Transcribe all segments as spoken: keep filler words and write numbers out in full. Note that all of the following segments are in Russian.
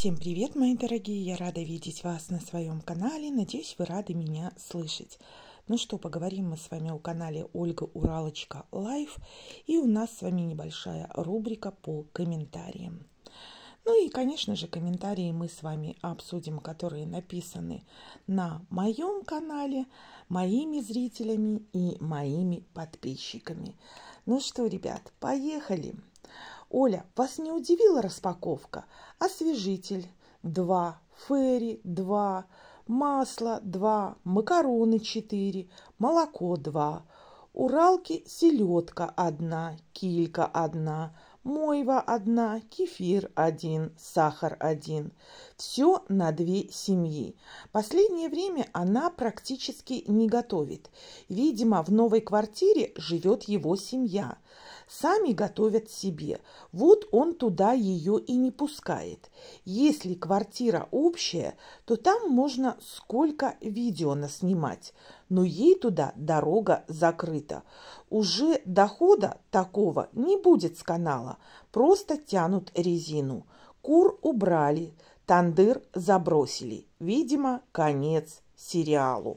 Всем привет, мои дорогие! Я рада видеть вас на своем канале. Надеюсь, вы рады меня слышать. Ну что, поговорим мы с вами о канале Ольга Уралочка Лайв. И у нас с вами небольшая рубрика по комментариям. Ну и, конечно же, комментарии мы с вами обсудим, которые написаны на моем канале, моими зрителями и моими подписчиками. Ну что, ребят, поехали! Оля, вас не удивила распаковка? Освежитель два, ферри два, масло два, макароны четыре, молоко два, уралки селедка одна, килька одна, мойва одна, кефир один, сахар один. Все на две семьи. Последнее время она практически не готовит. Видимо, в новой квартире живет его семья. Сами готовят себе. Вот он туда ее и не пускает. Если квартира общая, то там можно сколько видео наснимать. Но ей туда дорога закрыта. Уже дохода такого не будет с канала. Просто тянут резину. Кур убрали, тандыр забросили. Видимо, конец сериалу.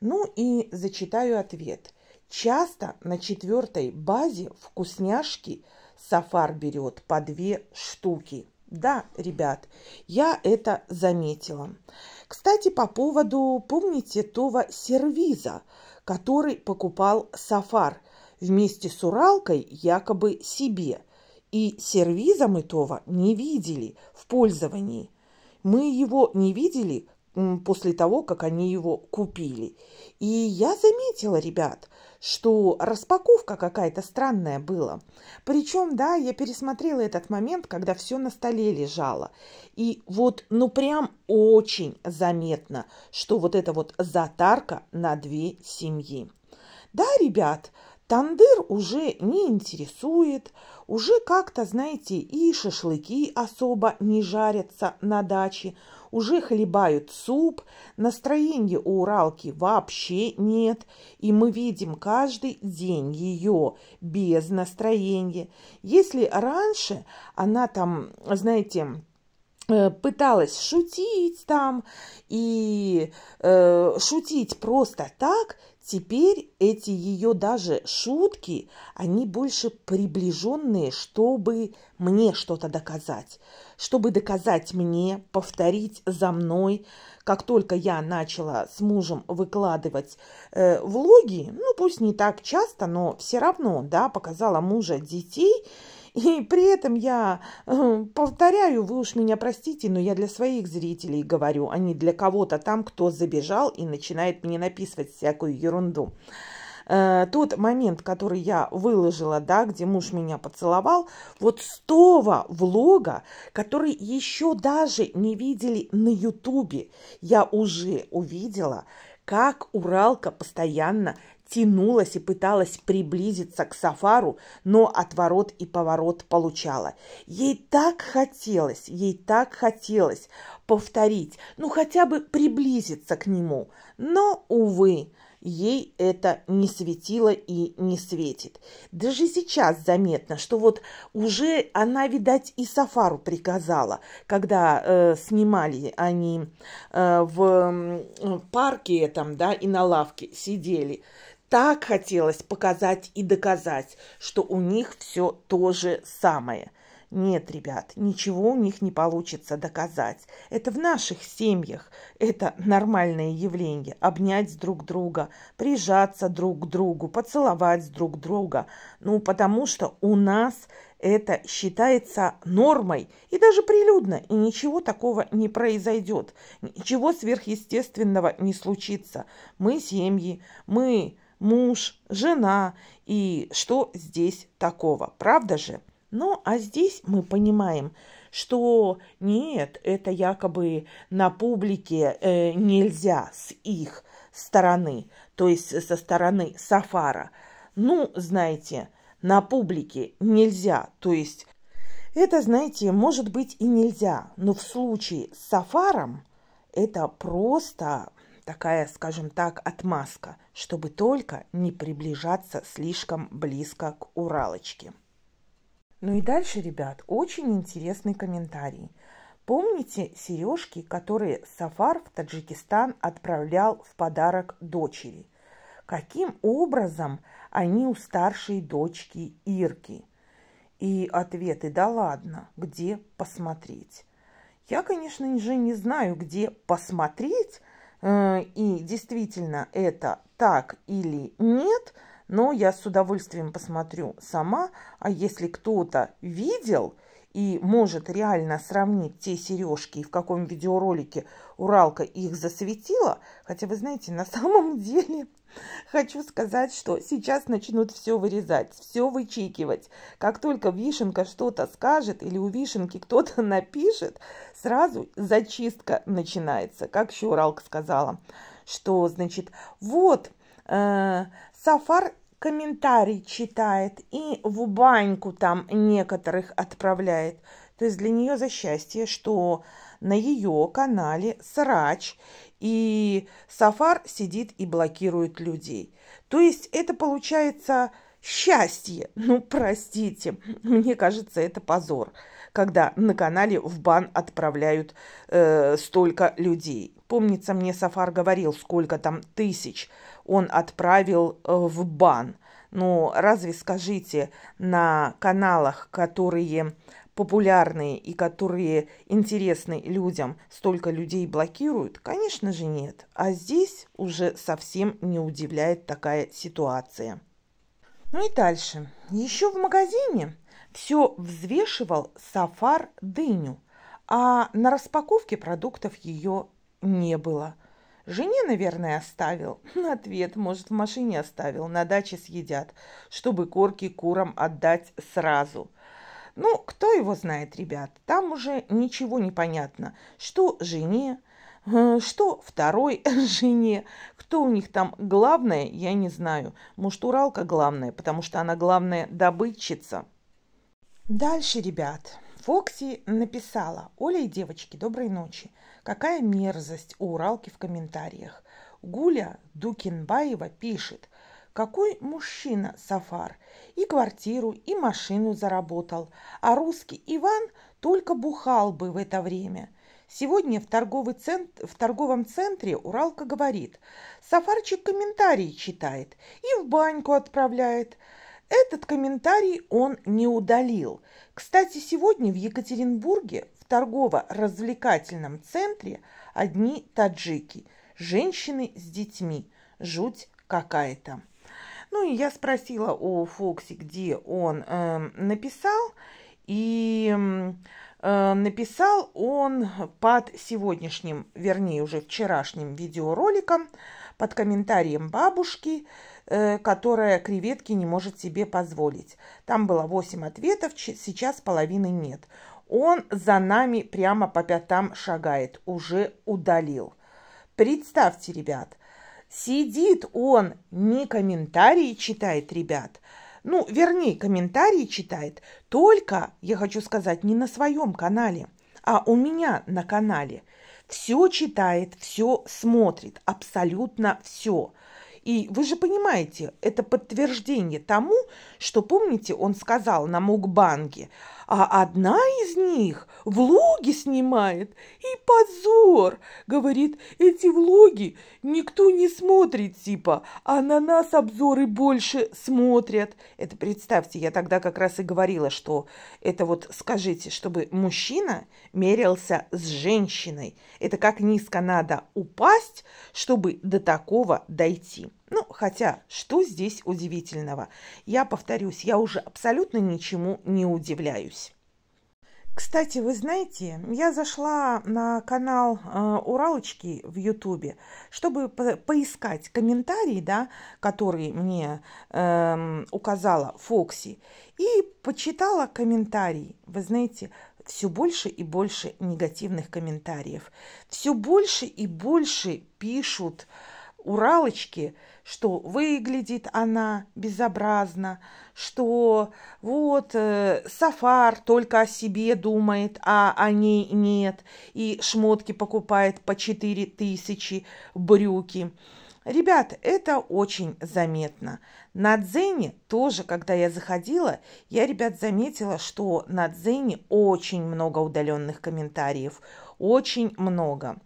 Ну и зачитаю ответ. Часто на четвертой базе вкусняшки Сафар берет по две штуки. Да, ребят, я это заметила. Кстати, по поводу, помните, того сервиза, который покупал Сафар вместе с уралкой якобы себе. И сервиза мы того не видели в пользовании. Мы его не видели после того, как они его купили. И я заметила, ребят, что распаковка какая-то странная была. Причем, да, я пересмотрела этот момент, когда все на столе лежало. И вот, ну прям очень заметно, что вот эта вот затарка на две семьи. Да, ребят, тандыр уже не интересует, уже как-то, знаете, и шашлыки особо не жарятся на даче, уже хлебают суп, настроения у уралки вообще нет, и мы видим каждый день ее без настроения. Если раньше она там, знаете, пыталась шутить там и э, шутить просто так, теперь эти ее даже шутки, они больше приближенные, чтобы мне что-то доказать. Чтобы доказать мне, повторить за мной. Как только я начала с мужем выкладывать э, влоги, ну пусть не так часто, но все равно, да, показала мужа детей. И при этом я повторяю, вы уж меня простите, но я для своих зрителей говорю, а не для кого-то там, кто забежал и начинает мне написывать всякую ерунду. Э, тот момент, который я выложила, да, где муж меня поцеловал, вот с того влога, который еще даже не видели на Ютубе, я уже увидела, как уралка постоянно тянулась и пыталась приблизиться к Сафару, но отворот и поворот получала. Ей так хотелось, ей так хотелось повторить, ну хотя бы приблизиться к нему, но, увы, ей это не светило и не светит. Даже сейчас заметно, что вот уже она, видать, и Сафару приказала, когда э, снимали они э, в э, парке этом, да, и на лавке сидели. Так хотелось показать и доказать, что у них все то же самое. Нет, ребят, ничего у них не получится доказать. Это в наших семьях, это нормальное явление. Обнять друг друга, прижаться друг к другу, поцеловать друг друга. Ну, потому что у нас это считается нормой. И даже прилюдно, и ничего такого не произойдет. Ничего сверхъестественного не случится. Мы семьи, мы муж, жена. И что здесь такого? Правда же? Ну, а здесь мы понимаем, что нет, это якобы на публике э, нельзя с их стороны, то есть со стороны Сафара. Ну, знаете, на публике нельзя, то есть это, знаете, может быть и нельзя, но в случае с Сафаром это просто такая, скажем так, отмазка, чтобы только не приближаться слишком близко к уралочке. Ну и дальше, ребят, очень интересный комментарий. Помните сережки, которые Сафар в Таджикистан отправлял в подарок дочери? Каким образом они у старшей дочки Ирки? И ответы: да ладно, где посмотреть? Я, конечно же, не знаю, где посмотреть, и действительно это так или нет, но я с удовольствием посмотрю сама. А если кто-то видел и может реально сравнить те сережки, и в каком видеоролике Уралка их засветила, хотя, вы знаете, на самом деле хочу сказать, что сейчас начнут все вырезать, все вычекивать. Как только вишенка что-то скажет или у вишенки кто-то напишет, сразу зачистка начинается. Как еще Уралка сказала, что, значит, вот э, Сафар комментарий читает и в баньку там некоторых отправляет. То есть для нее за счастье, что на ее канале срач, и Сафар сидит и блокирует людей. То есть это получается счастье. Ну, простите, мне кажется, это позор, когда на канале в бан отправляют э, столько людей. Помнится, мне Сафар говорил, сколько там тысяч он отправил э, в бан. Но разве, скажите, на каналах, которые популярные и которые интересны людям, столько людей блокируют? Конечно же, нет. А здесь уже совсем не удивляет такая ситуация. Ну и дальше. Еще в магазине все взвешивал Сафар дыню, а на распаковке продуктов ее не было. Жене, наверное, оставил. Ответ: может, в машине оставил, на даче съедят, чтобы корки курам отдать сразу. Ну, кто его знает, ребят, там уже ничего не понятно, что жене, что второй жене, кто у них там главное, я не знаю. Может, Уралка главная, потому что она главная добытчица. Дальше, ребят, Фокси написала: Оля и девочки, доброй ночи. Какая мерзость у Уралки в комментариях. Гуля Дукенбаева пишет: какой мужчина Сафар, и квартиру, и машину заработал, а русский Иван только бухал бы в это время. Сегодня в, торговый центр, в торговом центре Уралка говорит: Сафарчик комментарии читает и в баньку отправляет. Этот комментарий он не удалил. Кстати, сегодня в Екатеринбурге в торгово-развлекательном центре одни таджики, женщины с детьми, жуть какая-то. Ну и я спросила у Фокси, где он э, написал, и э, написал он под сегодняшним, вернее уже вчерашним видеороликом, под комментарием бабушки, э, которая креветки не может себе позволить. Там было восемь ответов, сейчас половины нет. Он за нами прямо по пятам шагает, уже удалил. Представьте, ребят. Сидит он, не комментарии читает, ребят. Ну, вернее, комментарии читает только, я хочу сказать, не на своем канале, а у меня на канале. Все читает, все смотрит, абсолютно все. И вы же понимаете, это подтверждение тому, что, помните, он сказал на мукбанге: а одна из них влоги снимает, и позор, говорит, эти влоги никто не смотрит, типа, а на нас обзоры больше смотрят. Это представьте, я тогда как раз и говорила, что это вот, скажите, чтобы мужчина мерился с женщиной. Это как низко надо упасть, чтобы до такого дойти. Ну, хотя, что здесь удивительного? Я повторюсь, я уже абсолютно ничему не удивляюсь. Кстати, вы знаете, я зашла на канал э, Уралочки в Ютубе, чтобы по поискать комментарии, да, которые мне э, указала Фокси, и почитала комментарии. Вы знаете, все больше и больше негативных комментариев. Все больше и больше пишут Уралочки, что выглядит она безобразно, что вот э, Сафар только о себе думает, а о ней нет, и шмотки покупает по четыре тысячи брюки. Ребят, это очень заметно. На дзене тоже, когда я заходила, я, ребят, заметила, что на дзене очень много удаленных комментариев. Очень много.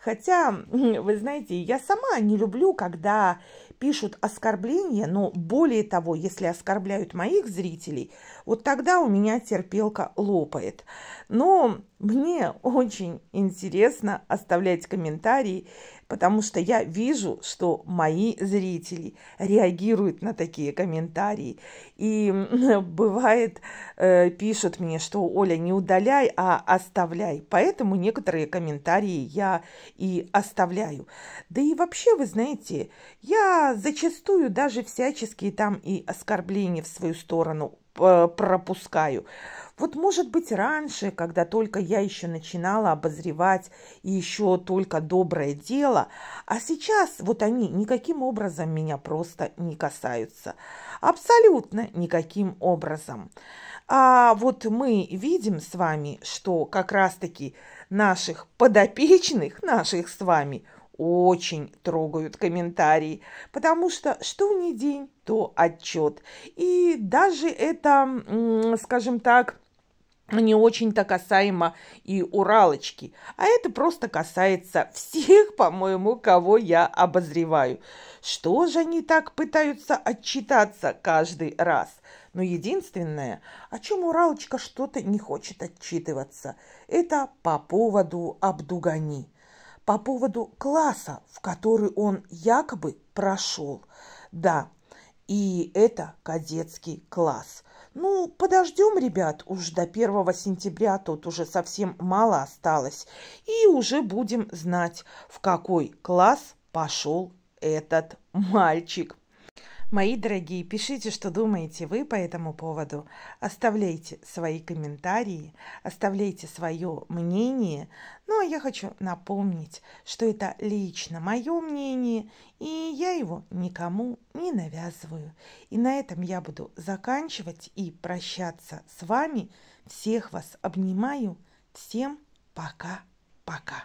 Хотя, вы знаете, я сама не люблю, когда пишут оскорбления, но более того, если оскорбляют моих зрителей, вот тогда у меня терпелка лопает. Но мне очень интересно оставлять комментарии, потому что я вижу, что мои зрители реагируют на такие комментарии. И бывает, э, пишут мне, что Оля, не удаляй, а оставляй. Поэтому некоторые комментарии я и оставляю. Да и вообще, вы знаете, я зачастую даже всяческие там и оскорбления в свою сторону пропускаю. Вот, может быть, раньше, когда только я еще начинала обозревать и еще только доброе дело, а сейчас вот они никаким образом меня просто не касаются. Абсолютно никаким образом. А вот мы видим с вами, что как раз-таки наших подопечных, наших с вами, очень трогают комментарии, потому что что ни день, то отчет. И даже это, скажем так, не очень-то касаемо и Уралочки, а это просто касается всех, по-моему, кого я обозреваю. Что же они так пытаются отчитаться каждый раз? Но единственное, о чем Уралочка что-то не хочет отчитываться, это по поводу Абдугани. По поводу класса, в который он якобы прошел. Да, и это кадетский класс. Ну, подождем, ребят, уж до первого сентября тут уже совсем мало осталось. И уже будем знать, в какой класс пошел этот мальчик. Мои дорогие, пишите, что думаете вы по этому поводу, оставляйте свои комментарии, оставляйте свое мнение. Ну, а я хочу напомнить, что это лично мое мнение, и я его никому не навязываю. И на этом я буду заканчивать и прощаться с вами. Всех вас обнимаю. Всем пока-пока.